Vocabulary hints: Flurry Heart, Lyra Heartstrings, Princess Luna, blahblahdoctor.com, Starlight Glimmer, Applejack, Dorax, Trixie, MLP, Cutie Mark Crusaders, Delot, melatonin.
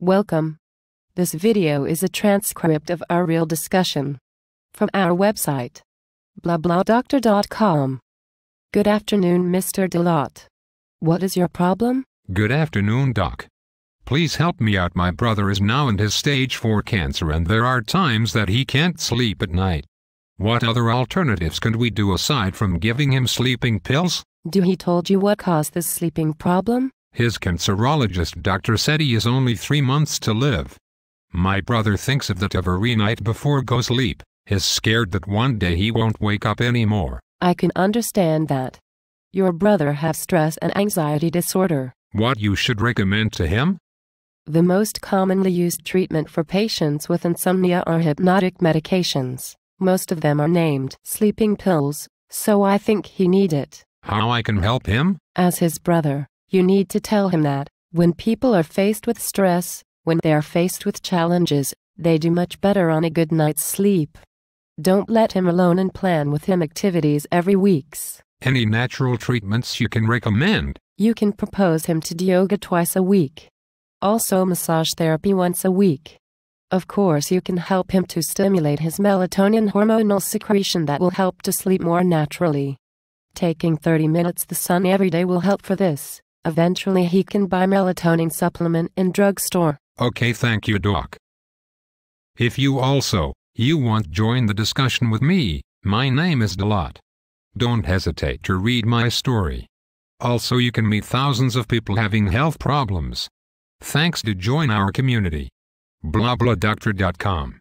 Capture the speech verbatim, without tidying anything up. Welcome. This video is a transcript of our real discussion from our website, blah blah doctor dot com. Good afternoon, Mister Delot. What is your problem? Good afternoon, Doc. Please help me out. My brother is now in his stage four cancer, and there are times that he can't sleep at night. What other alternatives can we do aside from giving him sleeping pills? Do he told you what caused this sleeping problem? His cancerologist doctor said he has only three months to live. My brother thinks of that every night before go sleep. He's scared that one day he won't wake up anymore. I can understand that. Your brother has stress and anxiety disorder. What you should recommend to him? The most commonly used treatment for patients with insomnia are hypnotic medications. Most of them are named sleeping pills, so I think he needs it. How I can help him? As his brother, you need to tell him that when people are faced with stress, when they are faced with challenges, they do much better on a good night's sleep. Don't let him alone and plan with him activities every week. Any natural treatments you can recommend? You can propose him to do yoga twice a week. Also massage therapy once a week. Of course, you can help him to stimulate his melatonin hormonal secretion that will help to sleep more naturally. Taking thirty minutes in the sun every day will help for this. Eventually he can buy melatonin supplement in drugstore. Okay, thank you, Doc. If you also, you want to join the discussion with me, my name is Delot. Don't hesitate to read my story. Also, you can meet thousands of people having health problems. Thanks to join our community. blah blah doctor dot com